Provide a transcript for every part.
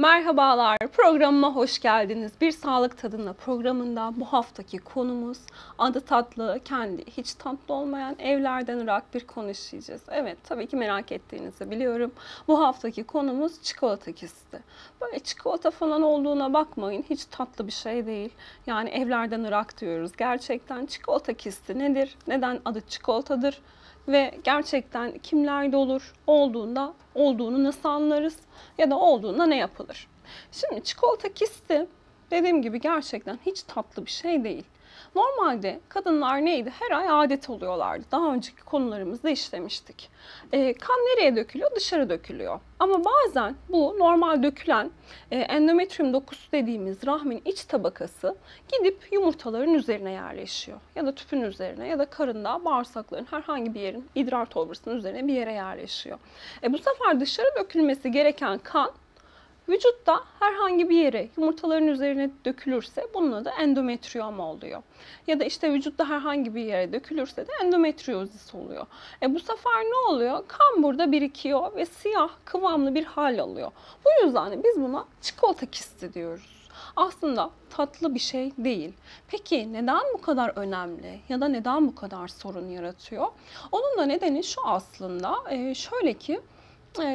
Merhabalar, programıma hoş geldiniz. Bir Sağlık Tadında programında bu haftaki konumuz adı tatlı, kendi hiç tatlı olmayan evlerden ırak bir konu işleyeceğiz. Evet, tabii ki merak ettiğinizi biliyorum. Bu haftaki konumuz çikolata kesti. Böyle çikolata falan olduğuna bakmayın, hiç tatlı bir şey değil. Yani evlerden ırak diyoruz. Gerçekten çikolata kesti nedir? Neden adı çikolatadır? Ve gerçekten kimlerde olur, olduğunu nasıl anlarız ya da olduğunda ne yapılır? Şimdi çikolata kisti dediğim gibi gerçekten hiç tatlı bir şey değil. Normalde kadınlar neydi? Her ay adet oluyorlardı. Daha önceki konularımızda işlemiştik. Kan nereye dökülüyor? Dışarı dökülüyor. Ama bazen bu normal dökülen endometrium dokusu dediğimiz rahmin iç tabakası gidip yumurtaların üzerine yerleşiyor. Ya da tüpün üzerine ya da karında, bağırsakların herhangi bir yerin, idrar torbasının üzerine bir yere yerleşiyor. Bu sefer dışarı dökülmesi gereken kan vücutta herhangi bir yere, yumurtaların üzerine dökülürse bunun adı endometrioma oluyor. Ya da işte vücutta herhangi bir yere dökülürse de endometriozis oluyor. Bu sefer ne oluyor? Kan burada birikiyor ve siyah, kıvamlı bir hal alıyor. Bu yüzden biz buna çikolata kisti diyoruz. Aslında tatlı bir şey değil. Peki neden bu kadar önemli ya da neden bu kadar sorun yaratıyor? Onun da nedeni şu aslında. Şöyle ki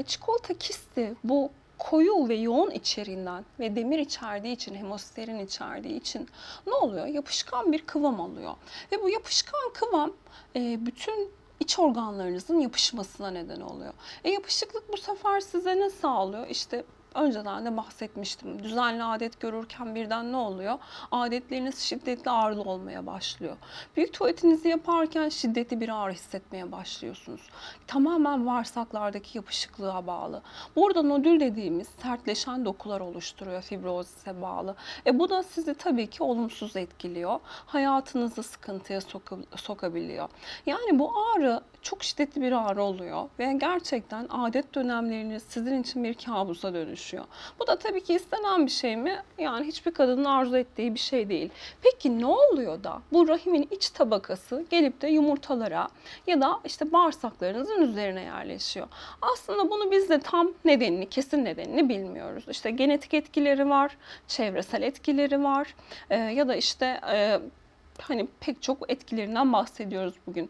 çikolata kisti bu koyu ve yoğun içeriğinden ve demir içerdiği için, hemosterin içerdiği için ne oluyor? Yapışkan bir kıvam alıyor. Ve bu yapışkan kıvam bütün iç organlarınızın yapışmasına neden oluyor. Yapışıklık bu sefer size ne sağlıyor? İşte önceden de bahsetmiştim. Düzenli adet görürken birden ne oluyor? Adetleriniz şiddetli ağrılı olmaya başlıyor. Büyük tuvaletinizi yaparken şiddetli bir ağrı hissetmeye başlıyorsunuz. Tamamen bağırsaklardaki yapışıklığa bağlı. Burada nodül dediğimiz sertleşen dokular oluşturuyor, fibrozise bağlı. Bu da sizi tabii ki olumsuz etkiliyor. Hayatınızı sıkıntıya sokabiliyor. Yani bu ağrı çok şiddetli bir ağrı oluyor ve gerçekten adet dönemleriniz sizin için bir kabusa dönüşüyor. Bu da tabii ki istenen bir şey mi? Yani hiçbir kadının arzu ettiği bir şey değil. Peki ne oluyor da bu rahimin iç tabakası gelip de yumurtalara ya da işte bağırsaklarınızın üzerine yerleşiyor? Aslında bunu biz de tam nedenini, kesin nedenini bilmiyoruz. İşte genetik etkileri var, çevresel etkileri var ya da işte hani pek çok etkilerinden bahsediyoruz bugün.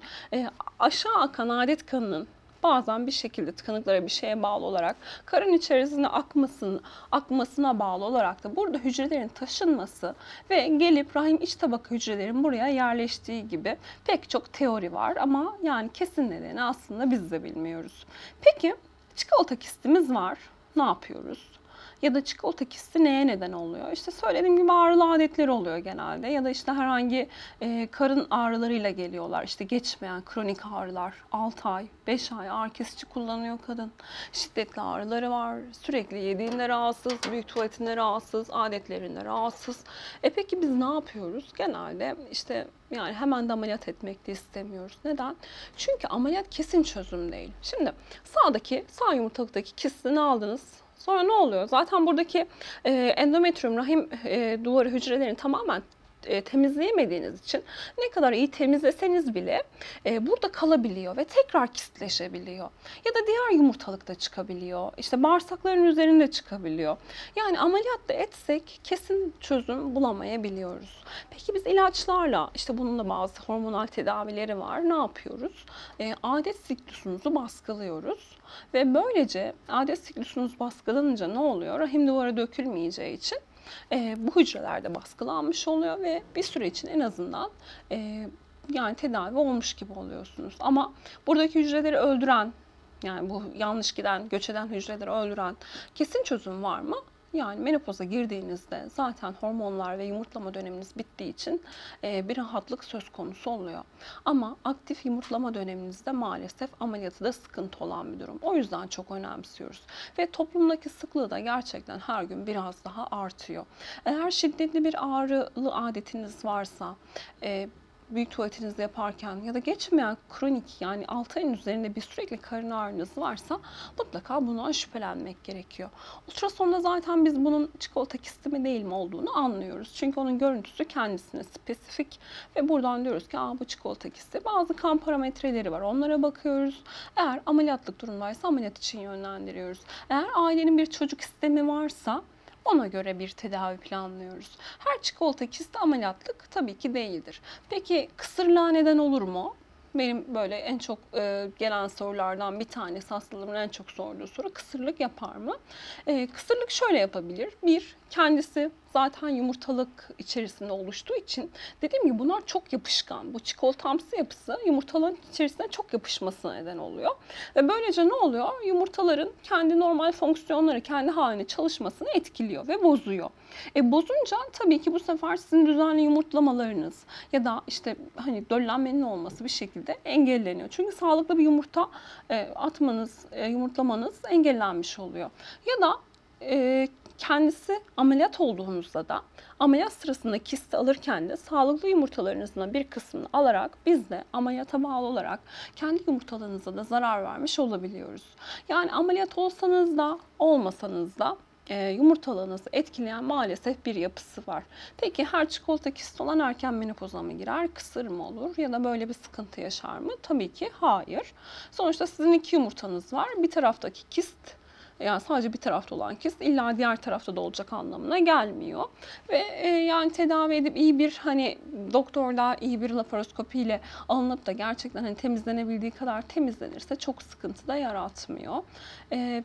Aşağı akan adet kanının bazen bir şekilde tıkanıklara, bir şeye bağlı olarak karın içerisinde akmasına bağlı olarak da burada hücrelerin taşınması ve gelip rahim iç tabaka hücrelerin buraya yerleştiği gibi pek çok teori var ama yani kesin nedeni aslında biz de bilmiyoruz. Peki çikolata kistimiz var. Ne yapıyoruz? Ya da çikolata kisti neye neden oluyor? İşte söylediğim gibi ağrılı adetleri oluyor genelde. Ya da işte herhangi karın ağrılarıyla geliyorlar. İşte geçmeyen kronik ağrılar. 6 ay, 5 ay ağrı kesici kullanıyor kadın. Şiddetli ağrıları var. Sürekli yediğinde rahatsız, büyük tuvaletinde rahatsız, adetlerinde rahatsız. Peki biz ne yapıyoruz? Genelde işte yani hemen de ameliyat etmek de istemiyoruz. Neden? Çünkü ameliyat kesin çözüm değil. Şimdi sağ yumurtalıktaki kistini aldınız. Sonra ne oluyor? Zaten buradaki endometrium rahim duvarı hücrelerini tamamen temizleyemediğiniz için ne kadar iyi temizleseniz bile burada kalabiliyor ve tekrar kistleşebiliyor. Ya da diğer yumurtalıkta çıkabiliyor. İşte bağırsakların üzerinde çıkabiliyor. Yani ameliyat da etsek kesin çözüm bulamayabiliyoruz. Peki biz ilaçlarla, işte bunun da bazı hormonal tedavileri var. Ne yapıyoruz? Adet siklusunuzu baskılıyoruz. Ve böylece adet siklusunuz baskılanınca ne oluyor? Rahim duvara dökülmeyeceği için bu hücrelerde baskılanmış oluyor ve bir süre için en azından yani tedavi olmuş gibi oluyorsunuz. Ama buradaki hücreleri öldüren, yani bu yanlış giden, göç eden hücreleri öldüren kesin çözüm var mı? Yani menopoza girdiğinizde zaten hormonlar ve yumurtlama döneminiz bittiği için bir rahatlık söz konusu oluyor. Ama aktif yumurtlama döneminizde maalesef ameliyatı da sıkıntı olan bir durum. O yüzden çok önemsiyoruz. Ve toplumdaki sıklığı da gerçekten her gün biraz daha artıyor. Eğer şiddetli bir ağrılı adetiniz varsa büyük tuvaletinizde yaparken ya da geçmeyen kronik, yani 6 ayın üzerinde bir sürekli karın ağrınız varsa mutlaka bundan şüphelenmek gerekiyor. Ultrasonda zaten biz bunun çikolata kisti mi değil mi olduğunu anlıyoruz. Çünkü onun görüntüsü kendisine spesifik ve buradan diyoruz ki bu çikolata kisti. Bazı kan parametreleri var, onlara bakıyoruz. Eğer ameliyatlık durumdaysa ameliyat için yönlendiriyoruz. Eğer ailenin bir çocuk istemi varsa ona göre bir tedavi planlıyoruz. Her çikolata kisti ameliyatlık tabii ki değildir. Peki kısırlığa neden olur mu? Benim böyle en çok gelen sorulardan bir tanesi, hastalarımın en çok sorduğu soru, kısırlık yapar mı? Kısırlık şöyle yapabilir. Bir, kendisi zaten yumurtalık içerisinde oluştuğu için, dediğim gibi bunlar çok yapışkan. Bu çikolatamsı yapısı yumurtaların içerisine çok yapışmasına neden oluyor. Ve böylece ne oluyor? Yumurtaların kendi normal fonksiyonları, kendi haline çalışmasını etkiliyor ve bozuyor. Bozunca tabii ki bu sefer sizin düzenli yumurtlamalarınız ya da işte hani döllenmenin olması bir şekilde engelleniyor. Çünkü sağlıklı bir yumurta atmanız, yumurtlamanız engellenmiş oluyor. Ya da kendisi ameliyat olduğunuzda da ameliyat sırasında kisti alırken de sağlıklı yumurtalarınızın bir kısmını alarak biz de ameliyata bağlı olarak kendi yumurtalarınıza da zarar vermiş olabiliyoruz. Yani ameliyat olsanız da olmasanız da yumurtalarınızı etkileyen maalesef bir yapısı var. Peki her çikolata kisti olan erken menopoza mı girer? Kısır mı olur? Ya da böyle bir sıkıntı yaşar mı? Tabii ki hayır. Sonuçta sizin iki yumurtanız var. Bir taraftaki kist, yani sadece bir tarafta olan kist illa diğer tarafta da olacak anlamına gelmiyor. Ve yani tedavi edip iyi bir hani doktorda iyi bir laparoskopi ile alınıp da gerçekten hani temizlenebildiği kadar temizlenirse çok sıkıntı da yaratmıyor.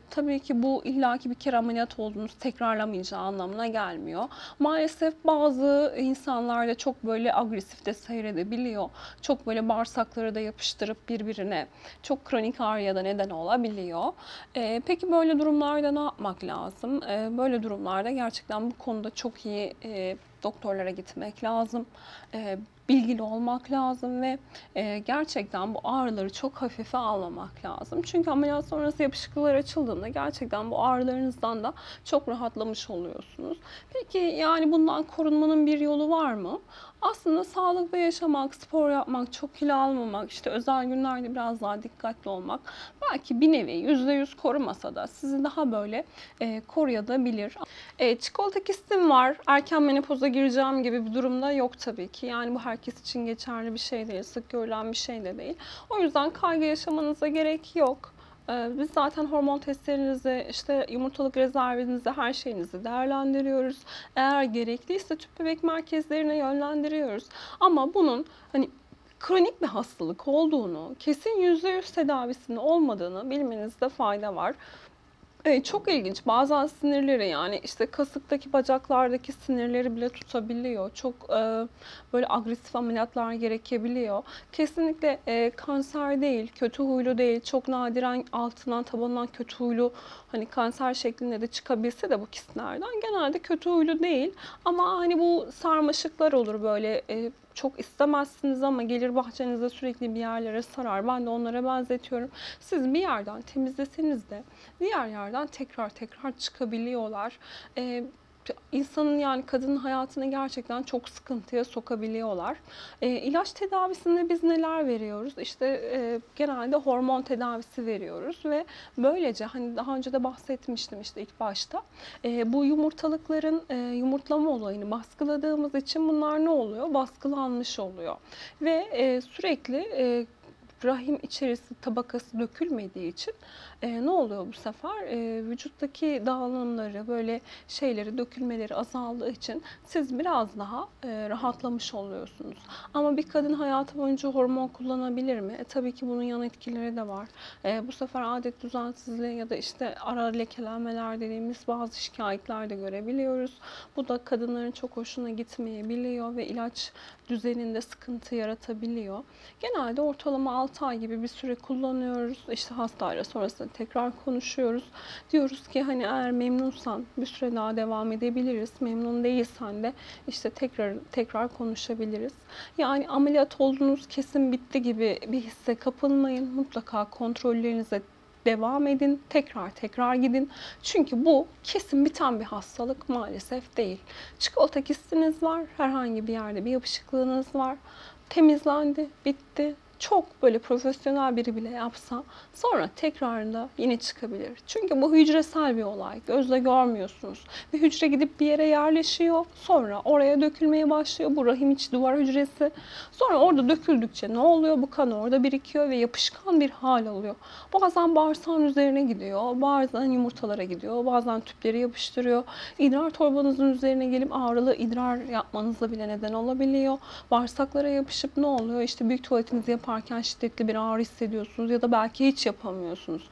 Tabii ki bu illaki bir kere ameliyat olduğunuz tekrarlamayacağı anlamına gelmiyor. Maalesef bazı insanlarda çok böyle agresif de seyredebiliyor. Çok böyle bağırsakları da yapıştırıp birbirine çok kronik ağrıya da neden olabiliyor. Peki böyle durumlarda ne yapmak lazım? Böyle durumlarda gerçekten bu konuda çok iyi doktorlara gitmek lazım. Bilgili olmak lazım ve gerçekten bu ağrıları çok hafife almamak lazım. Çünkü ameliyat sonrası yapışıklıklar açıldığında gerçekten bu ağrılarınızdan da çok rahatlamış oluyorsunuz. Peki yani bundan korunmanın bir yolu var mı? Aslında sağlıklı yaşamak, spor yapmak, çok kilo almamak, işte özel günlerde biraz daha dikkatli olmak belki bir nevi %100 korumasa da sizi daha böyle koruyabilir. Çikolata kistim var, erken menopoza gireceğim gibi bir durumda yok tabii ki. Yani bu herkes için geçerli bir şey değil, sık görülen bir şey de değil. O yüzden kaygı yaşamanıza gerek yok. Biz zaten hormon testlerinizi, işte yumurtalık rezervinizi, her şeyinizi değerlendiriyoruz. Eğer gerekliyse tüp bebek merkezlerine yönlendiriyoruz. Ama bunun hani kronik bir hastalık olduğunu, kesin %100 tedavisinin olmadığını bilmenizde fayda var. Çok ilginç. Bazen sinirleri, yani işte kasıktaki, bacaklardaki sinirleri bile tutabiliyor. Çok böyle agresif ameliyatlar gerekebiliyor. Kesinlikle kanser değil, kötü huylu değil. Çok nadiren altından, tabanından kötü huylu, hani kanser şeklinde de çıkabilse de bu kistlerden genelde kötü huylu değil. Ama hani bu sarmaşıklar olur böyle. Çok istemezsiniz ama gelir bahçenize sürekli bir yerlere sarar. Ben de onlara benzetiyorum. Siz bir yerden temizleseniz de diğer yerden tekrar çıkabiliyorlar. İnsanın, yani kadının hayatını gerçekten çok sıkıntıya sokabiliyorlar. İlaç tedavisinde biz neler veriyoruz? İşte genelde hormon tedavisi veriyoruz ve böylece hani daha önce de bahsetmiştim işte ilk başta. Bu yumurtalıkların yumurtlama olayını baskıladığımız için bunlar ne oluyor? Baskılanmış oluyor. Ve sürekli rahim içerisi tabakası dökülmediği için ne oluyor bu sefer? Vücuttaki dağılımları, böyle şeyleri, dökülmeleri azaldığı için siz biraz daha rahatlamış oluyorsunuz. Ama bir kadın hayatı boyunca hormon kullanabilir mi? Tabii ki bunun yan etkileri de var. Bu sefer adet düzensizliği ya da işte ara lekelenmeler dediğimiz bazı şikayetler de görebiliyoruz. Bu da kadınların çok hoşuna gitmeyebiliyor ve ilaç düzeninde sıkıntı yaratabiliyor. Genelde ortalama 6 ay gibi bir süre kullanıyoruz. İşte hastayla sonrasında tekrar konuşuyoruz. Diyoruz ki hani eğer memnunsan bir süre daha devam edebiliriz. Memnun değilsen de işte tekrar konuşabiliriz. Yani ameliyat olduğunuz kesin bitti gibi bir hisse kapılmayın. Mutlaka kontrollerinize devam edin. Tekrar gidin. Çünkü bu kesin biten bir hastalık maalesef değil. Çikolata kistiniz var. Herhangi bir yerde bir yapışıklığınız var. temizlendi, bitti. Çok böyle profesyonel biri bile yapsa sonra tekrarında yine çıkabilir. Çünkü bu hücresel bir olay. Gözle görmüyorsunuz. Bir hücre gidip bir yere yerleşiyor. Sonra oraya dökülmeye başlıyor. Bu rahim içi duvar hücresi. Sonra orada döküldükçe ne oluyor? Bu kan orada birikiyor ve yapışkan bir hal alıyor. Bazen bağırsağın üzerine gidiyor. Bazen yumurtalara gidiyor. Bazen tüpleri yapıştırıyor. İdrar torbanızın üzerine gelip ağrılı idrar yapmanıza bile neden olabiliyor. Bağırsaklara yapışıp ne oluyor? İşte büyük tuvaletinizi yapar şiddetli bir ağrı hissediyorsunuz ya da belki hiç yapamıyorsunuz.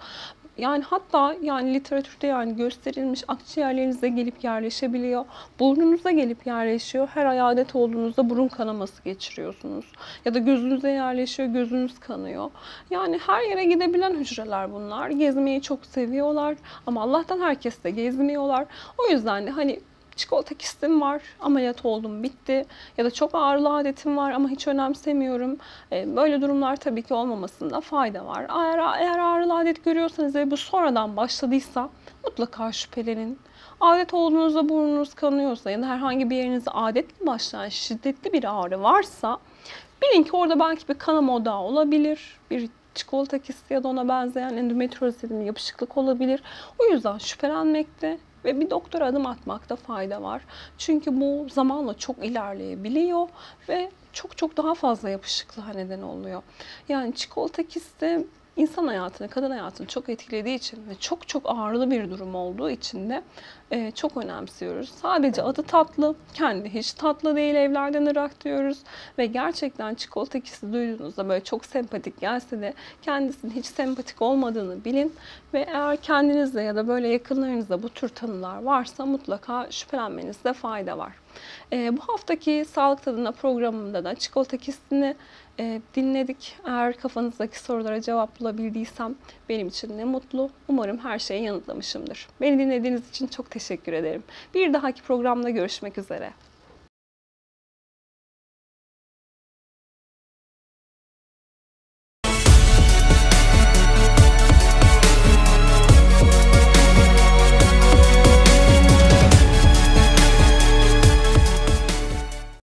Yani hatta yani literatürde yani gösterilmiş akciğerlerinize gelip yerleşebiliyor. Burnunuza gelip yerleşiyor. Her ay adet olduğunuzda burun kanaması geçiriyorsunuz. Ya da gözünüze yerleşiyor, gözünüz kanıyor. Yani her yere gidebilen hücreler bunlar. Gezmeyi çok seviyorlar ama Allah'tan herkes de gezmiyorlar. O yüzden de hani çikolata kistim var, ameliyat oldum, bitti. Ya da çok ağrılı adetim var ama hiç önemsemiyorum. Böyle durumlar tabii ki olmamasında fayda var. Eğer ağrılı adet görüyorsanız ve bu sonradan başladıysa mutlaka şüphelenin. Adet olduğunuzda burnunuz kanıyorsa ya da herhangi bir yerinizde adetle başlayan şiddetli bir ağrı varsa bilin ki orada belki bir kanama odağı olabilir, bir çikolata kisti ya da ona benzeyen endometrioz dediğimiz yapışıklık olabilir. O yüzden şüphelenmekte ve bir doktora adım atmakta fayda var. Çünkü bu zamanla çok ilerleyebiliyor ve çok daha fazla yapışıklığa neden oluyor. Yani çikolata kisti insan hayatını, kadın hayatını çok etkilediği için ve çok ağırlı bir durum olduğu için de çok önemsiyoruz. Sadece adı tatlı, kendi hiç tatlı değil, evlerden ırak diyoruz. Ve gerçekten çikolata kisti duyduğunuzda böyle çok sempatik gelse de kendisinin hiç sempatik olmadığını bilin. Ve eğer kendinizde ya da böyle yakınlarınızda bu tür tanılar varsa mutlaka şüphelenmenizde fayda var. Bu haftaki Sağlık Tadında programında da çikolata kistini dinledik. Eğer kafanızdaki sorulara cevap bulabildiysem benim için ne mutlu. Umarım her şeyi yanıtlamışımdır. Beni dinlediğiniz için çok teşekkür ederim. Bir dahaki programda görüşmek üzere.